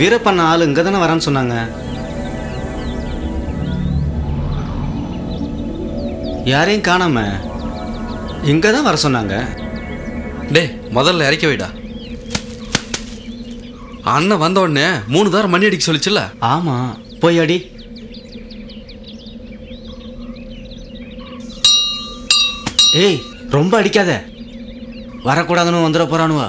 வீரப்பன் ஆள் இங்கே தானே வரான்னு சொன்னாங்க. யாரையும் காணாம இங்கே தான் வர சொன்னாங்க. டே முதல்ல இறக்க வைடா. அண்ணன் வந்த உடனே 3 தடவை மணி அடிக்க சொல்லிச்சுல. ஆமாம் போய் அடி. ஏய் ரொம்ப அடிக்காத, வரக்கூடாதுன்னு வந்துட போறானுவா.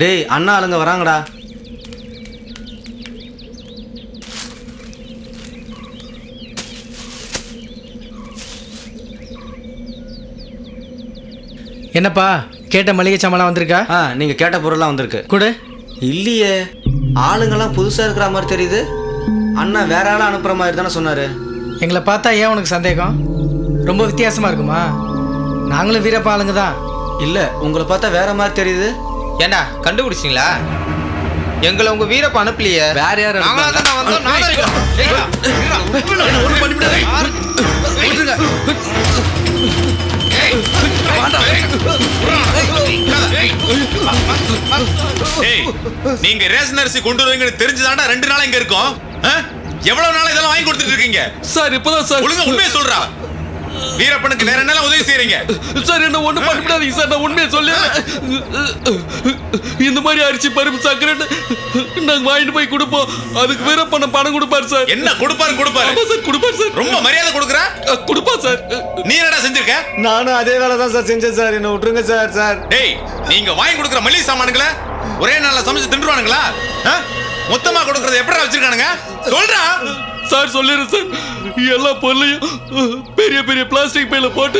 டேய் அண்ணா ஆளுங்க வராங்கடா. என்னப்பா கேட்ட மளிகை சாமான் வந்திருக்கா? நீங்க கேட்ட பொருள்லாம் வந்திருக்கு. கொடு. இல்லையே, ஆளுங்கெல்லாம் புதுசா இருக்கிற மாதிரி தெரியுது. அண்ணா வேற ஆளா அனுப்புற மாதிரி தானே சொன்னாரு. எங்களை பார்த்தா ஏன் உனக்கு சந்தேகம்? ரொம்ப வித்தியாசமா இருக்குமா? நாங்களும் வீரப்பா ஆளுங்க தான். இல்ல உங்களை பார்த்தா வேற மாதிரி தெரியுது. ஏண்டா கண்டுபிடிச்சிங்களா? எங்களை உங்க வீரப்பா அனுப்பலையே, வேற யாரும் நீங்க ரேஷன் அரிசி கொண்டு வருவீங்கன்னு தெரிஞ்சுதாண்டா 2 நாளா இங்க இருக்கோம். எவ்வளவு நாளா இதெல்லாம் வாங்கி கொடுத்துட்டு இருக்கீங்க? சார் இப்பதான் சார். ஒழுங்கா உண்மையை சொல்றா. வீரப்பனுக்கு வேற என்ன உதவி செய்றீங்க? சார் என்ன ஒண்ணு பண்ணிடாதீங்க சார், நான் உண்மையை சொல்றேன். இந்த மாதிரி அரிசி பருப்பு சக்கரை நாங்க வாங்கிட்டு போய் கொடுப்போம், அதுக்கு வீரப்பன் பணம் கொடுப்பாரு சார். என்ன கொடுப்பாரு? கொடுப்பாரு சார். ரொம்ப மரியாதை கொடுக்குறா. கொடுப்பா சார். நீ என்னடா செஞ்சிருக்க? நானும் அதே வேலை தான் சார் செஞ்சேன் சார், என்ன விட்டுருங்க சார். சார் டேய் நீங்க வாங்கி கொடுக்குற மளிகை சாமானுங்களை ஒரே நாள்ல சமைச்சு தின்றுவானுங்களா? மொத்தமா கொடுக்கறது எப்படா வச்சிருக்கானுங்க? சொல்றா சார். சொல்லிடுறேன் சார், எல்லா பொருளையும் பெரிய பெரிய பிளாஸ்டிக் பையில போட்டு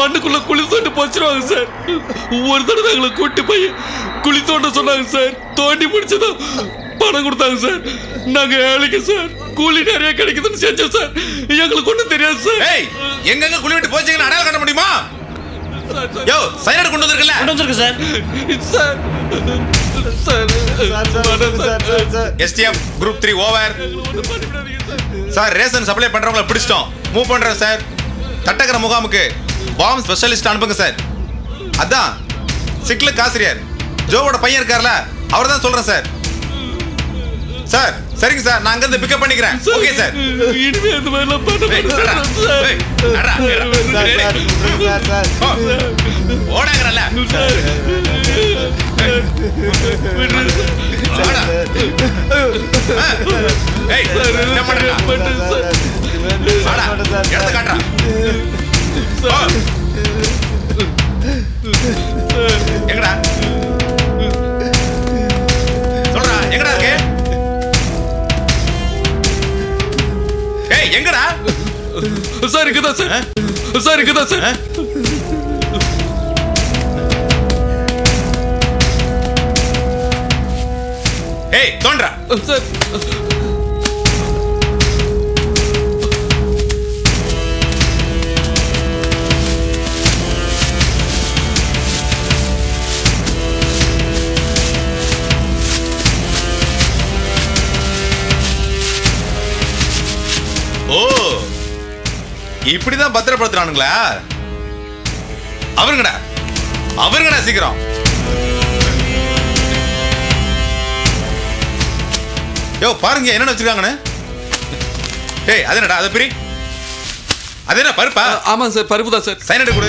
மண்ணுக்குள்ள குழி தோண்டி போச்சிருவாங்க சார். ஒரு தடவை எங்களை கூட்டி போய் குழி தோண்ட சொன்னாங்க சார். தோண்டி முடிச்சதும் பணம் கொடுத்தாங்க சார். நாங்க ஏழைக்கு சார், கூலி நிறைய கிடைக்குதுன்னு செஞ்சோம் சார். எங்களுக்கு ஒன்றும் தெரியாது சார். எங்க குழி விட்டு போச்சீங்கன்னு அடையாளம் கட்ட முடியுமா? யோ சைனட் கொண்டு வந்திருக்கல. கொண்டு வந்திருக்கு sir. Sir sir sir STF group 3 over sir. Ration supply பண்றவங்கள பிடிச்சிட்டோம், மூவ் பண்றோம் சார். தட்டகர முகாமுக்கு பாம் ஸ்பெஷலிஸ்ட் அனுப்புங்க சார். அதான் சிக்லுக்கு ஆசிரியர் ஜோவோட பையன் இருக்கார்ல, அவர் தான் சொல்றேன் சார். சார் சரிங்க சார், நான் அங்கிருந்து பிக்கப் பண்ணிக்கிறேன். Okay sir. இனிமே இந்த மாதிரி எல்லாம் பண்ண மாட்டேன். ஓடாங்கறல எடுத்து காட்டுறான். எங்கடா சொல்றா? எங்கடா இருக்கு? எங்கடா? சார் இருக்குதா சார்? சார் இருக்குதா சார்? ஏய் தோன்றா சார். ஓ இப்படிதான் பத்திரப்படுத்துறானுங்களா? அவருங்கடா அவருங்கடா சீக்கிரம். யோ பாருங்க என்னென்ன வச்சிருக்காங்கன்னு. ஏய் அது என்னடா? அது பிரி. அது என்ன பருப்பா? ஆமாம் சார் பருப்பு தான் சார். சைனட் கொடு.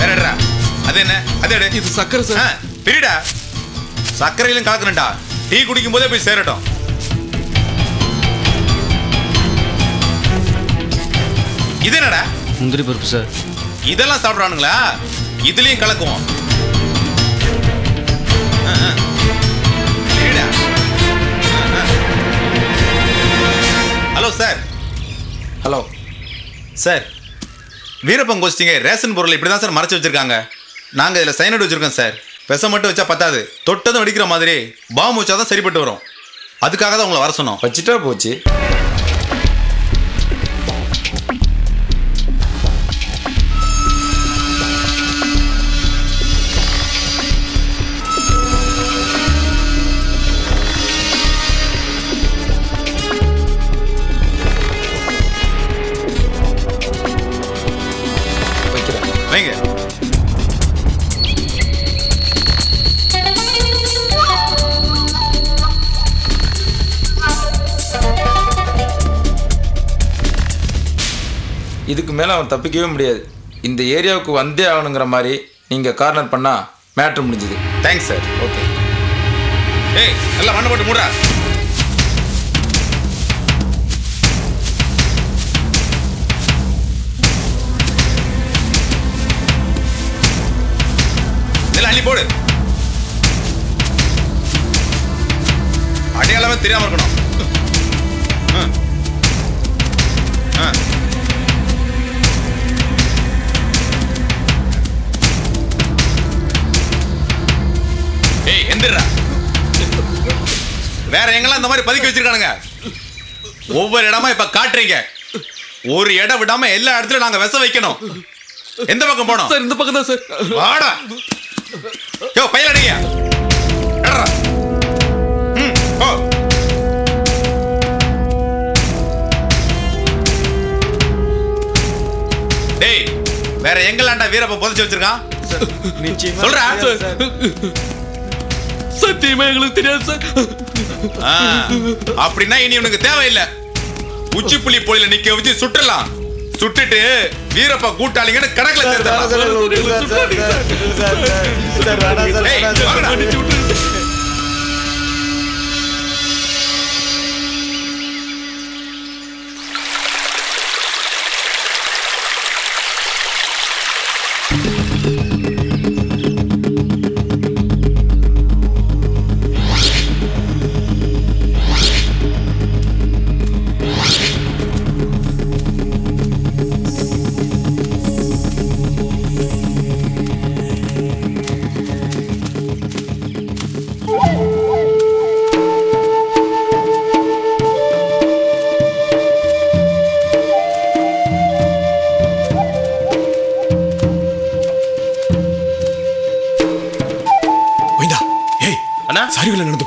வேறடா அது என்ன? அது இது சக்கரை சார். பிரிடா. சக்கரையிலும் கலக்கணும்டா, டீ குடிக்கும் போதே போய் சேரட்டும். இது என்னடா? முந்திரி பருப்பு சார். இதெல்லாம் சாப்பிட்றானுங்களா? இதுலேயும் கலக்குவோம். Hello sir. Hello sir, Veerappan கோச்சிங்க ரேஷன் பொருள் இப்படி தான் சார் மறைச்சி வச்சுருக்காங்க. நாங்கள் இதில் சைனட் வச்சுருக்கோம் சார். விஷம் மட்டும் வச்சா பத்தாது, தொட்டதும் அடிக்கிற மாதிரி பாம்பு வச்சா தான் சரிப்பட்டு வரும். அதுக்காக தான் உங்களை வர சொன்னோம். வச்சுட்டா போச்சு. இதுக்கு மேலே அவன் தப்பிக்கவே முடியாது. இந்த ஏரியாவுக்கு வந்தே ஆகணுங்கிற மாதிரி நீங்கள் கார்னர் பண்ணால் மேட்ரு முடிஞ்சுது. Thanks sir. ஓகே. ஏய், எல்லாம் மண்ணை போட்டு மூடுறா. எல்லாம் அள்ளி போடு. அடையாளமே தெரியாமல் இருக்கணும். ஆ வேற எங்கெல்லாம் இந்த மாதிரி பதுக்கி வச்சிருக்கானுங்க ஒவ்வொரு இடமா இப்ப காட்டுறீங்க. ஒரு இடம் விடாம எல்லா இடத்துலயும் நாங்க விச வைக்கணும். எந்த பக்கம் போனோம் சார்? இந்த பக்கம் தான் சார். வாடா யோ பையலடியா. எடரா ம் ஓ டேய், வேற எங்கெல்லாம்டா வீரப்ப புதைச்சு வச்சிருக்கான்? நிச்சயமா சொல்றா சார். சத்தியமா எங்களுக்கு தெரியாது சார். அப்படின்னா இனி உனக்கு தேவையில்லை. உச்சிப்புலி போலில நிக்க வச்சு சுற்றலாம். சுட்டுட்டு வீரப்பா கூட்டாளிங்கன்னு கணக்கில் சேர்த்து நடந்து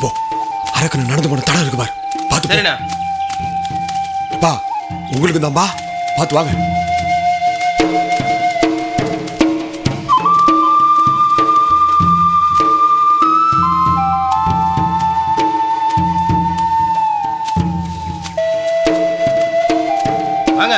போ. அரக்கன் நடந்து போன தடம் இருக்கு பாரு. பாத்து பா. உங்களுக்கு தான் பா. பாத்து வாங்க. வாங்க.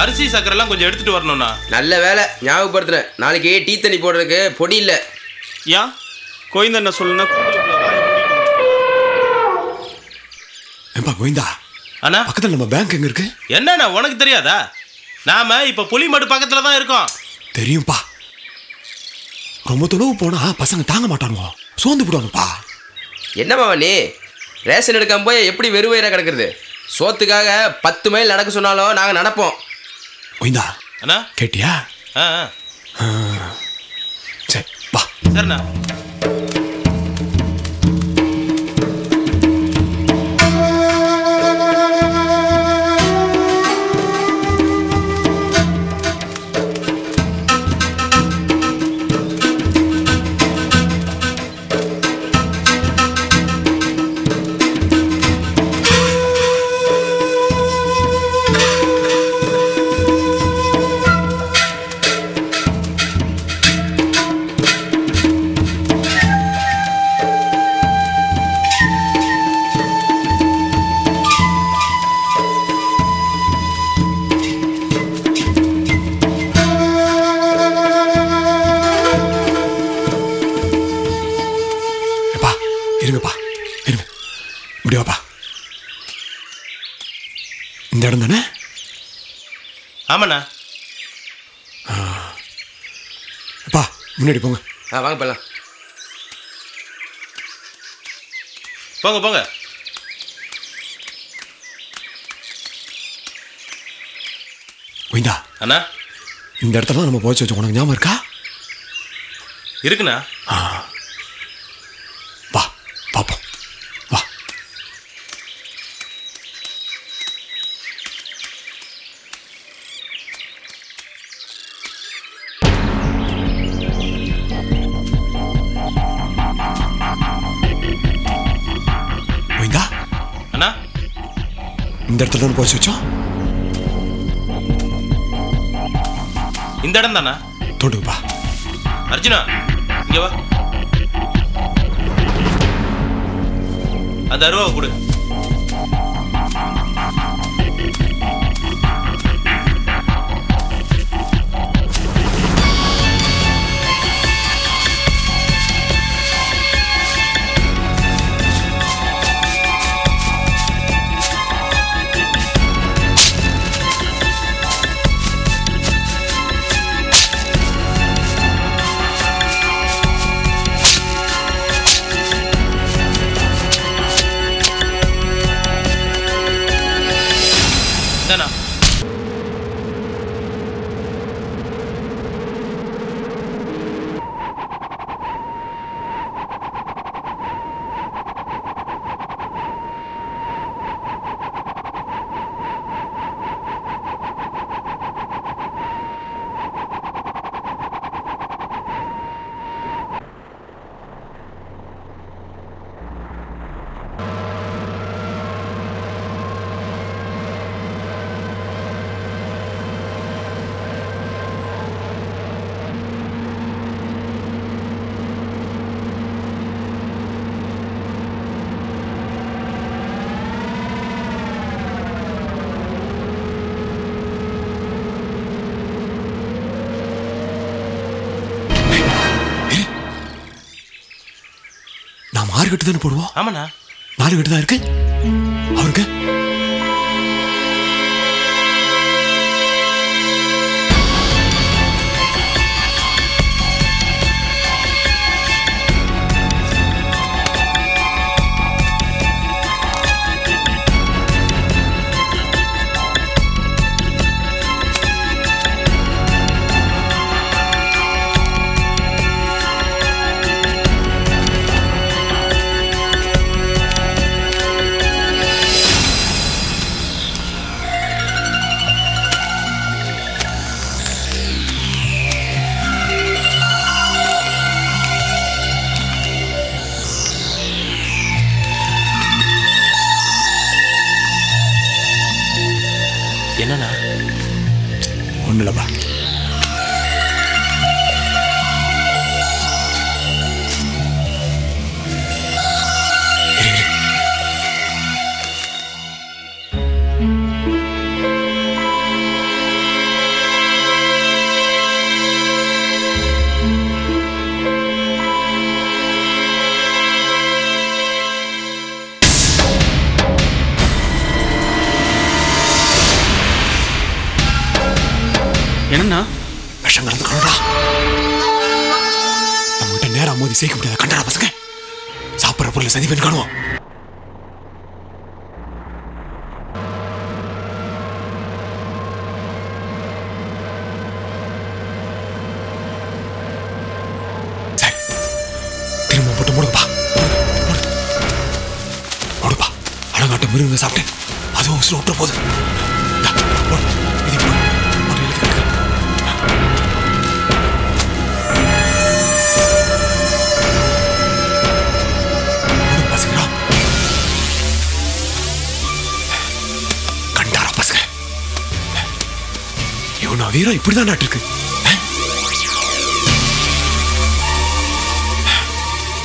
அரிசி சக்கரெல்லாம் கொஞ்சம் எடுத்துட்டு வரணும்ண்ணா. நல்ல வேலை ஞாபகப்படுத்துறேன். நாளைக்கு டீ தண்ணி போடுறதுக்கு பொடி இல்லை. ஏன் கோயந்தண்ணா சொல்லுன்னா ஏன்பா கோயந்தா? அண்ணா பக்கத்தில் நம்ம பேங்க் எங்கே இருக்கு? என்னண்ணா உனக்கு தெரியாதா? நாம இப்போ புளிமடு பக்கத்தில் தான் இருக்கோம். தெரியும்ப்பா. ரொம்ப தொலைவு போனால் பசங்க தாங்க மாட்டானுங்க, சோர்ந்து போடுவாங்கப்பா. என்னம்மா நீ ரேஷன் எடுக்காம போய் எப்படி வெறுவயிறாக கிடக்குறது? சோத்துக்காக 10 மைல் நடக்க சொன்னாலும் நாங்கள் நடப்போம். ஒய்ந்தா அண்ணா கேட்டியா? ஆ சரி வா. சரிண்ணா. இந்த இடம் தானே? ஆமாண்ணா. அப்பா முன்னாடி போங்க. வாங்க போகலாம். போங்க போங்க. கோயிந்தா அண்ணா, இந்த இடத்துல நம்ம போச்சு வச்சு உனக்கு ஞாபகம் இருக்கா? இருக்குண்ணா. வா பாப்போம். வா கோயிந்தா அண்ணா, இந்த இடத்துல தானே போச்சு வச்சோம். இந்த இடம் தானா? தொடுப்பா. அர்ஜுனா இங்க வா, அந்த அருவாவை கொடு. மார்க்கெட்டு போடுவோம். ஆமாண்ணா, மார்க்கெட்டு தான் இருக்கு. அவருக்கு சேர்க்க முடியாத கண்டா பசங்க சாப்பிட்ற பொருள் சதிவன் காணுவோம். திரும்ப போட்டு மூடுங்கப்பா, மூடுப்பா. அடங்காட்ட மிருகங்க சாப்பிட்டேன், அதுவும் உசுறு விட்டுற போகுது. வீரா இப்படிதான் நாட்டு இருக்கு.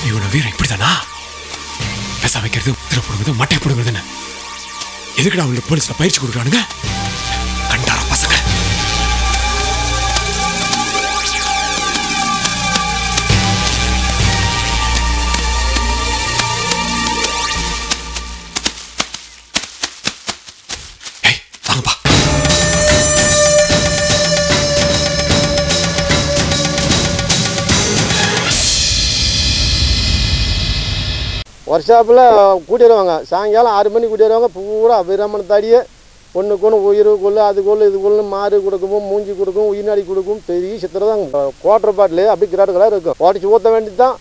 இவன வீரா இப்படிதானா? பேச வைக்கிறது, உத்திர போடுங்கிறது, மட்டை போடுங்கிறதுன்னு எதுக்கடா அவங்களுக்கு போலீஸ்ல பயிற்சி கொடுக்குறானுங்க? கண்டார பசங்க. வாங்க workshopல கூட்டிடுவாங்க. சாயங்காலம் 6 மணி கூட்டிடுவாங்க. பூரா வீரமன் தாடியே ஒண்ணுக்கு உயிரு கொள்ள அது கொள்ள இது கொள்ள மாறு கொடுக்கும் மூஞ்சி கொடுக்கும் உயிர்நாடி கொடுக்கும் பெரிய சித்திரதாங்க. குவாட்டர் பாட்டிலே அப்படியே கிராட் கலர் இருக்கும். உடைச்சு ஊத்த வேண்டியதுதான்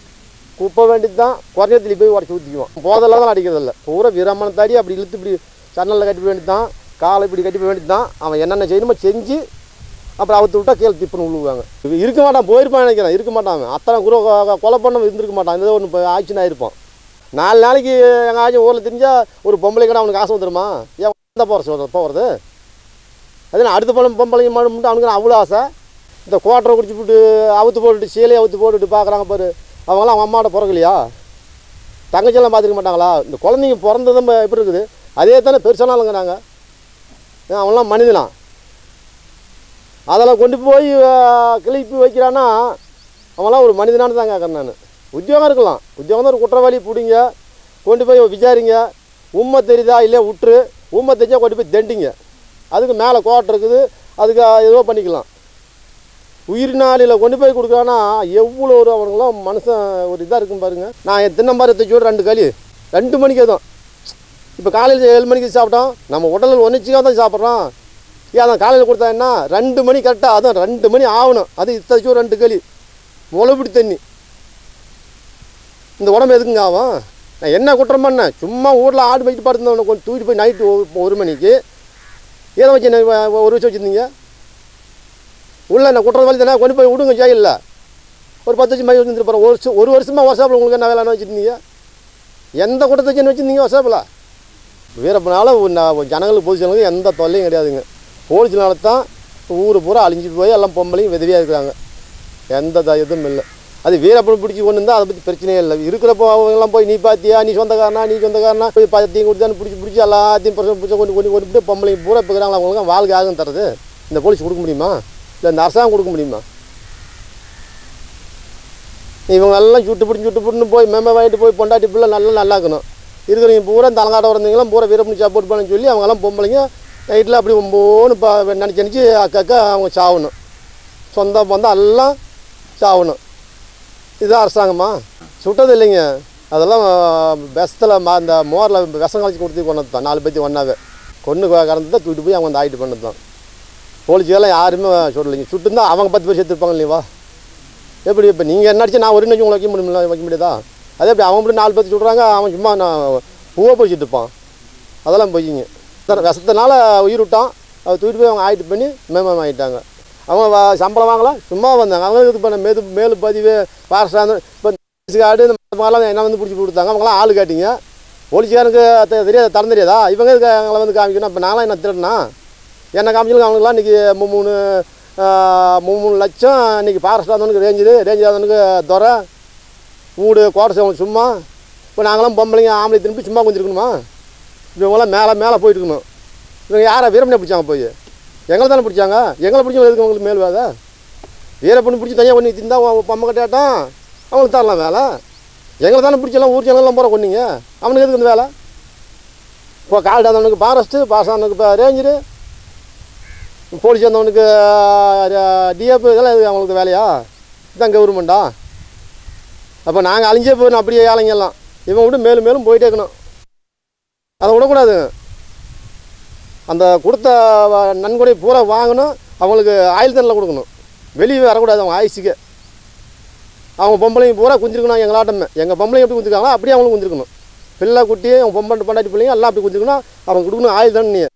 குப்பை வேண்டியதுதான் குறைஞ்சதுல போய் உடைச்சு ஊத்திக்குவோம். போதெல்லாம் தான் அடிக்கிறது இல்லை. பூரா வீரமன் தாடி அப்படி இழுத்து இப்படி சன்னல்ல கட்டி வேண்டியதுதான் காலை இப்படி கட்டி வேண்டியதுதான். அவன் என்னென்ன செய்யணுமோ செஞ்சு அப்புறம் அவத்து விட்டா கேள் திப்புன்னு விழுவாங்க. இருக்க மாட்டான் போயிருப்பான் நினைக்கிறேன். இருக்க மாட்டாங்க. அத்தனை குரு கொலை பண்ண இருந்திருக்க மாட்டான். இந்த ஒன்று ஆக்ஷன் ஆகிருப்பான். 4 நாளைக்கு எங்கள் ஆச்சு ஊரில் தெரிஞ்சால் ஒரு பொம்பளை கடை அவனுக்கு ஆசை வந்துடுமா? ஏன் தான் போகிறது? அதுனா அடுத்த பழம் பொம்பளைங்க மட்டும் அவனுக்கு அவ்வளோ ஆசை. இந்த கோட்டரை குடிச்சு போட்டு அவுத்து போட்டுட்டு சீலையை அவுத்து போட்டுட்டு பார்க்குறாங்க பாரு. அவங்களாம் அவன் அம்மாவோட பிறகுலையா தங்கச்சியெல்லாம் பார்த்துக்க மாட்டாங்களா? இந்த குழந்தைங்க பிறந்ததும் எப்படி இருக்குது அதே தானே பெருசானாலுங்கிறாங்க. அவன்லாம் மனிதனான். அதெல்லாம் கொண்டு போய் கிளப்பி வைக்கிறான்னா அவன்லாம் ஒரு மனிதனானு தான் கேட்குறேன் நான். உத்தியோகம் இருக்கலாம். உத்தியோகம் தான் ஒரு குற்றவாளி பிடிங்க கொண்டு போய் விசாரிங்க. உண்மை தெரியுதா இல்லையா விட்டுரு. உண்மை தெரிஞ்சால் கொண்டு போய் தண்டிங்க. அதுக்கு மேலே கோட்டை இருக்குது. அதுக்கு ஏதோ பண்ணிக்கலாம். உயிர்நாளில் கொண்டு போய் கொடுக்குறான்னா எவ்வளோ ஒரு அவனுங்களாம் மனுஷன் ஒரு இதாக இருக்கும் பாருங்கள். நான் என் தின்னம்பாரி தூக்கிவிட 2 களி 2 மணிக்கு அதுவும் இப்போ காலையில் 7 மணிக்கு சாப்பிட்டோம். நம்ம உடலில் ஒன்றிச்சிக்காக தான் சாப்பிட்றோம். ஏன் அதான் காலையில் கொடுத்தாங்கன்னா 2 மணி கரெக்டாக அதுவும் 2 மணி ஆகணும். அது இத்தனைக்கும் 2 களி முளைப்பிடி தண்ணி. இந்த உடம்பு எதுக்குங்க ஆகும்? நான் என்ன குற்றம் பண்ணேன்? சும்மா ஊரில் ஆடு வைக்கிட்டு படுத்துருந்தவனை கொஞ்சம் தூக்கிட்டு போய் நைட்டு 1 மணிக்கு ஏதோ வச்சு ஒரு விஷயம் வச்சுருந்தீங்க உள்ளே. என்ன குற்றவாளி தானே கொண்டு போய் விடுங்க ஜெயிலில். ஒரு 10 வருஷம் மாதிரி வச்சுருந்துருப்போம். ஒரு வருஷமாக வாட்ஸ்அப்பில் உங்களுக்கு என்ன வேலைன்னு வச்சுருந்தீங்க? எந்த குற்றத்தை வச்சு வச்சுருந்தீங்க வாட்ஸ்அப்பில்? வீரப்பனால ஜனங்களுக்கு பொது ஜனங்களுக்கு எந்த தொல்லையும் கிடையாதுங்க. போலீஸ்னால தான் ஊர் பூரா அழிஞ்சு போய் எல்லாம் பொம்பளையும் விதவியாக இருக்கிறாங்க. எந்த எதுவும் இல்லை. அது வீரப்பன் பிடிச்சி கொண்டு இருந்தால் அதை பற்றி பிரச்சனையே இல்லை. இருக்கிறப்போ அவங்கெல்லாம் போய் நீ பார்த்தியா நீ சொந்தக்காரனா நீ சொந்தக்காரனா போய் பார்த்தியும் கொடுத்தான்னு பிடிச்சி பிடிச்சி எல்லாத்தையும் பிடிச்சி கொண்டு கொண்டு கொண்டு பொம்பளையும் பூரா இருக்கிறாங்களா? அவங்களுக்கு வாழ்க்கை ஆகும் தரது இந்த போலீஸ் கொடுக்க முடியுமா? இல்லை இந்த அரசாங்கம் கொடுக்க முடியுமா? இவங்க எல்லாம் சுட்டு பிடின்னு போய் மேம்பாய் வாங்கிட்டு போய் பொண்டாட்டி பிள்ளை நல்லா இருக்கணும். இருக்கிறவங்க பூரா இந்த அலங்காட்டம் இருந்தீங்களாம் பூரா வீரப்பனுக்கு சப்போர்ட் பண்ணு சொல்லி அவங்கெல்லாம் பொம்பளைங்க நைட்டில் அப்படி ஒம்போன்னு நினச்சி அக்காக்கா அவங்க சாகணும். சொந்த பந்தம் எல்லாம் சாகணும். இதுதான் அரசாங்கம்மா? சுட்டது இல்லைங்க. அதெல்லாம் விஷத்தில் அந்த மோரில் விஷம் கலச்சி கொடுத்து கொண்டது தான். 4 பேர்த்தி ஒன்றாவே கொன்று கறந்து தான் தூக்கிட்டு போய் அவங்க அந்த ஆகிட்டு பண்ணது தான். போலீஸ்க்கெல்லாம் யாருமே சுடலைங்க. சுட்டுந்தான் அவங்க 10 பேர் சேர்த்துருப்பாங்க இல்லையா? எப்படி இப்போ நீங்கள் என்ன அடிச்சு நான் ஒரு நிமிஷம் உங்களை வைக்க முடியாதா? அதே எப்படி அவங்க மட்டும் 4 பேர்த்தி சுடுறாங்க. அவன் சும்மா நான் பூவை போய்ச்சிட்டு இருப்பான். அதெல்லாம் போய்க்குங்க. விஷத்தினால உயிர் விட்டான். அதை தூக்கிட்டு போய் அவங்க ஆகிட்டு பண்ணி மேம்பாய் ஆகிட்டாங்க. அவங்க சம்பளம் வாங்கலாம். சும்மா வந்தாங்க. அவங்களுக்கு இது பண்ண மேலு பதிவு பாரஸ்டாந்தம் இப்போ ஆடு இந்த மாதிரிலாம் என்ன வந்து பிடிச்சி கொடுத்தாங்க. அவங்களாம் ஆள் காட்டிங்க. போலீஸ்காரனுக்கு தெரியாது தரம் தெரியாதா? இவங்க அவங்கள வந்து காமிக்கணும். இப்போ நான்லாம் என்ன திருடனா? என்ன காமிக்கணும்? அவங்களுக்குலாம் இன்றைக்கி 3 லட்சம் இன்றைக்கி பாரஸ்டாந்தவனுக்கு ரேஞ்சிடாதவனுக்கு துறை ஊடு கோட்டை. அவங்களுக்கு சும்மா இப்போ நாங்களாம் பொம்பளைங்க ஆம்பளை திரும்பி சும்மா கொஞ்சிருக்கணுமா? இவங்களாம் மேலே போயிட்டுருக்கணும். இவங்க யாரை வீரப்பனை பிடிச்சாங்க? போய் எங்களை தானே பிடிச்சாங்க. எங்களை பிடிச்சி எதுக்கு உங்களுக்கு மேல் வேலை? வீரப்பனை பிடிச்சி தனியாக ஒன்று திருந்தா பம்மை கட்டாட்டான் அவங்களுக்கு தரலாம் வேலை. எங்களை தானே பிடிச்சலாம் ஊர் ஜனங்கள்லாம் போகிற கொண்டீங்க. அவனுக்கு எதுக்கு இந்த வேலை? இப்போ கால்டாதவனுக்கு ஃபாரஸ்ட்டு, பாசானுக்கு இப்போ ரேஞ்சரு, போலீஸ் வந்தவனுக்கு டிஎஃப் இதெல்லாம் எதுக்கு அவங்களுக்கு வேலையா? இதுதான் கவர்மெண்டா? அப்போ நாங்கள் அழிஞ்சே போயிடணும். அப்படியே ஆளுங்கெல்லாம் இவன் விட்டு மேலும் போயிட்டே இருக்கணும். அதை விடக்கூடாதுங்க. அந்த கொடுத்த நன்கொடை பூரா வாங்கணும். அவங்களுக்கு ஆயுள் தண்டனை கொடுக்கணும். வெளியே வரக்கூடாது. அவங்க ஆயுசுக்கு அவங்க பொம்பளையும் பூரா குஞ்சிருக்கணும். எங்களாட்டமே எங்கள் பொம்பளையும் எப்படி குஞ்சிருக்காங்களோ அப்படியே அவங்களும் குஞ்சிருக்கணும். பிள்ளை குட்டி அவங்க பொம்பளை பண்டாட்டி பிள்ளைங்க எல்லாம் அப்படி குஞ்சிருக்கணும். அவங்க கொடுக்கணும் ஆயுள் தண்டனையை.